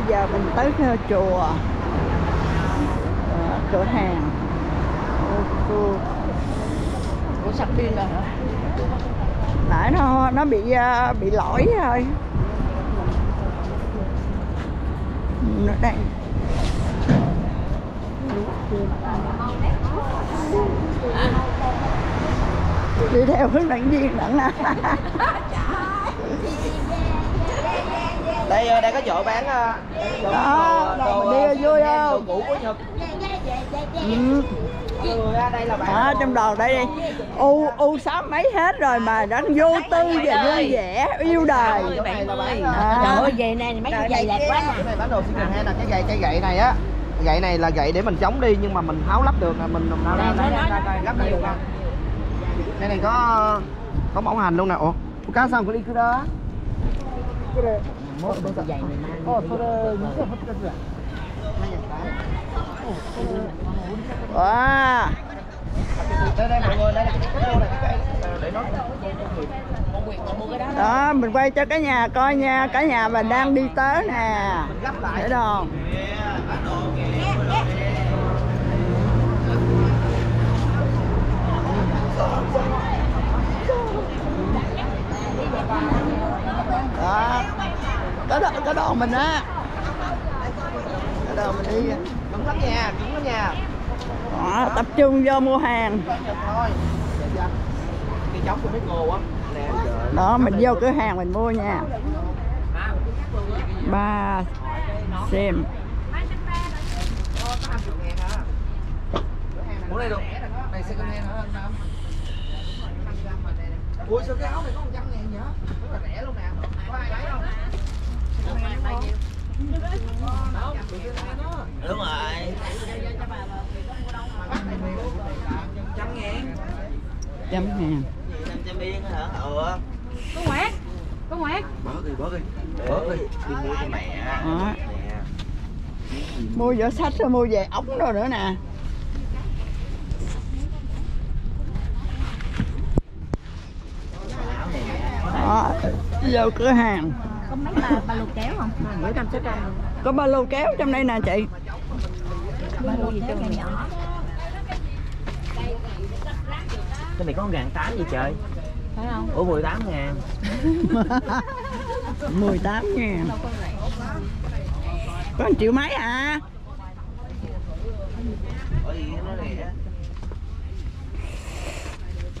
bây giờ mình tới chùa, cửa hàng của sạc pin rồi hả? Nãy nó bị lỗi thôi. Nó đang đi theo hướng đảng viên đặng à. Đây đây có chỗ bán đồ đi vui không? Cũ của Nhật. Đây là bạn trong đồ đây đi. U 6 mấy hết rồi mà đã vô tư và vui vẻ yêu đời. Trời về này mấy cái giày đẹp quá. Cái này bán đồ second hand là cái gậy này á. Gậy này là gậy để mình chống đi nhưng mà mình tháo lắp được, là mình lắp lại được. Đây này có mẫu hành luôn nè. Ủa, cá sao không đi cứ đó. Wow. Đây mọi người, đây là cái đó, mình quay cho cả nhà coi nha, cả nhà mình đang đi tới nè. Để đồ. Đó. Cái đồ mình á. Cái đồ mình đi. Đúng lắm nha, đúng lắm nha. Đó, tập trung vô mua hàng. Đó, mình vô cửa hàng mình mua nha. Ba xem. Ủa đây được. Đây sẽ có nghe nữa anh Nam. Ủa sao cái áo này có 100.000 vậy? Rất là rẻ luôn nè. Có ai lấy không? Đúng rồi. 100.000. 500 yên hả? Ừ. Có ngoẹt. Bớt đi. Đi mua cho mẹ. Mua vỏ sách rồi mua về ống đâu nữa nè. Đó, vô cửa hàng. Có mấy ba lô kéo không? Có ba lô kéo trong đây nè chị. Ba lô gì trong này? Cái này có 1.800 gì trời? Phải không? Ủa 18.000. 18.000. Có 1 triệu mấy à?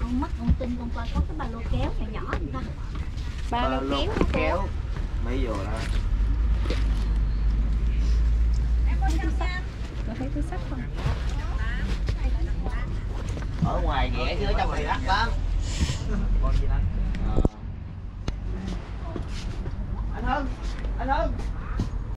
Con mất con tin con coi có cái ba lô kéo này nhỏ người ta. Ba lô kéo mấy vô đó. Em có túi sách. Có thấy túi sách không? Ở ngoài rẻ chứ ở trong này đắt lắm. Con gì đó.